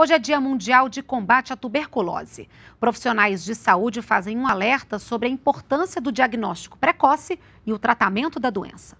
Hoje é Dia Mundial de Combate à Tuberculose. Profissionais de saúde fazem um alerta sobre a importância do diagnóstico precoce e o tratamento da doença.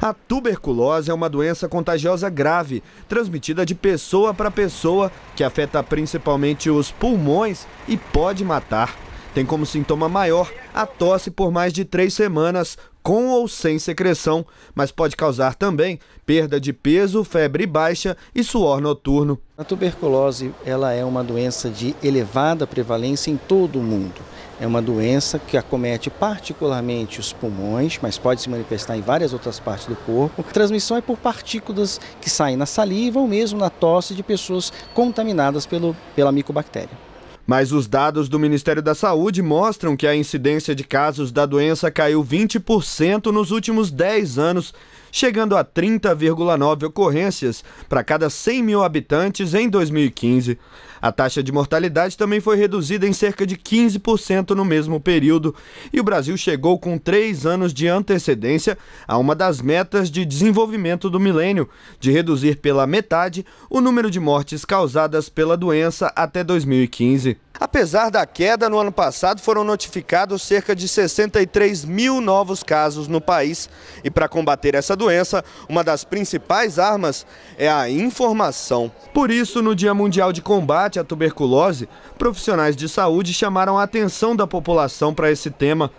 A tuberculose é uma doença contagiosa grave, transmitida de pessoa para pessoa, que afeta principalmente os pulmões e pode matar. Tem como sintoma maior a tosse por mais de 3 semanas, com ou sem secreção, mas pode causar também perda de peso, febre baixa e suor noturno. A tuberculose, ela é uma doença de elevada prevalência em todo o mundo. É uma doença que acomete particularmente os pulmões, mas pode se manifestar em várias outras partes do corpo. A transmissão é por partículas que saem na saliva ou mesmo na tosse de pessoas contaminadas pela micobactéria. Mas os dados do Ministério da Saúde mostram que a incidência de casos da doença caiu 20% nos últimos 10 anos, chegando a 30,9 ocorrências para cada 100 mil habitantes em 2015. A taxa de mortalidade também foi reduzida em cerca de 15% no mesmo período, e o Brasil chegou com 3 anos de antecedência a uma das metas de desenvolvimento do milênio, de reduzir pela metade o número de mortes causadas pela doença até 2015. Apesar da queda, no ano passado foram notificados cerca de 63 mil novos casos no país. E para combater essa doença, uma das principais armas é a informação. Por isso, no Dia Mundial de Combate à Tuberculose, profissionais de saúde chamaram a atenção da população para esse tema.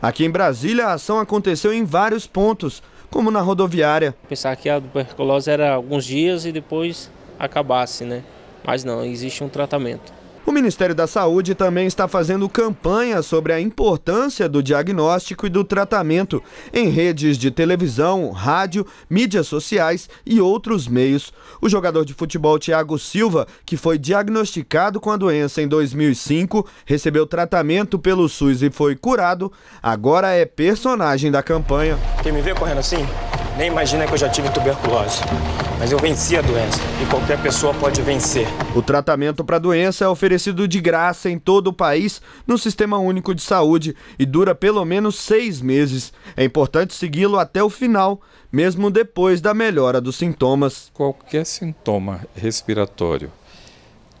Aqui em Brasília, a ação aconteceu em vários pontos, como na rodoviária. Pensar que a tuberculose era alguns dias e depois acabasse, né? Mas não, existe um tratamento. O Ministério da Saúde também está fazendo campanha sobre a importância do diagnóstico e do tratamento em redes de televisão, rádio, mídias sociais e outros meios. O jogador de futebol Thiago Silva, que foi diagnosticado com a doença em 2005, recebeu tratamento pelo SUS e foi curado, agora é personagem da campanha. Quem me vê correndo assim, nem imagina que eu já tive tuberculose. Mas eu venci a doença e qualquer pessoa pode vencer. O tratamento para a doença é oferecido de graça em todo o país no Sistema Único de Saúde e dura pelo menos 6 meses. É importante segui-lo até o final, mesmo depois da melhora dos sintomas. Qualquer sintoma respiratório,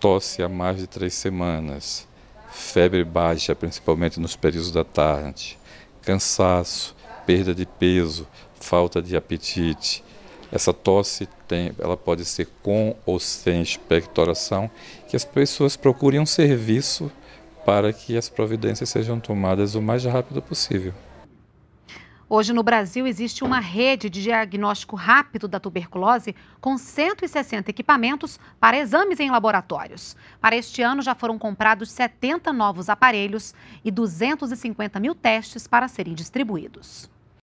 tosse há mais de 3 semanas, febre baixa, principalmente nos períodos da tarde, cansaço, perda de peso, falta de apetite. Essa tosse ela pode ser com ou sem expectoração, que as pessoas procurem um serviço para que as providências sejam tomadas o mais rápido possível. Hoje no Brasil existe uma rede de diagnóstico rápido da tuberculose com 160 equipamentos para exames em laboratórios. Para este ano já foram comprados 70 novos aparelhos e 250 mil testes para serem distribuídos.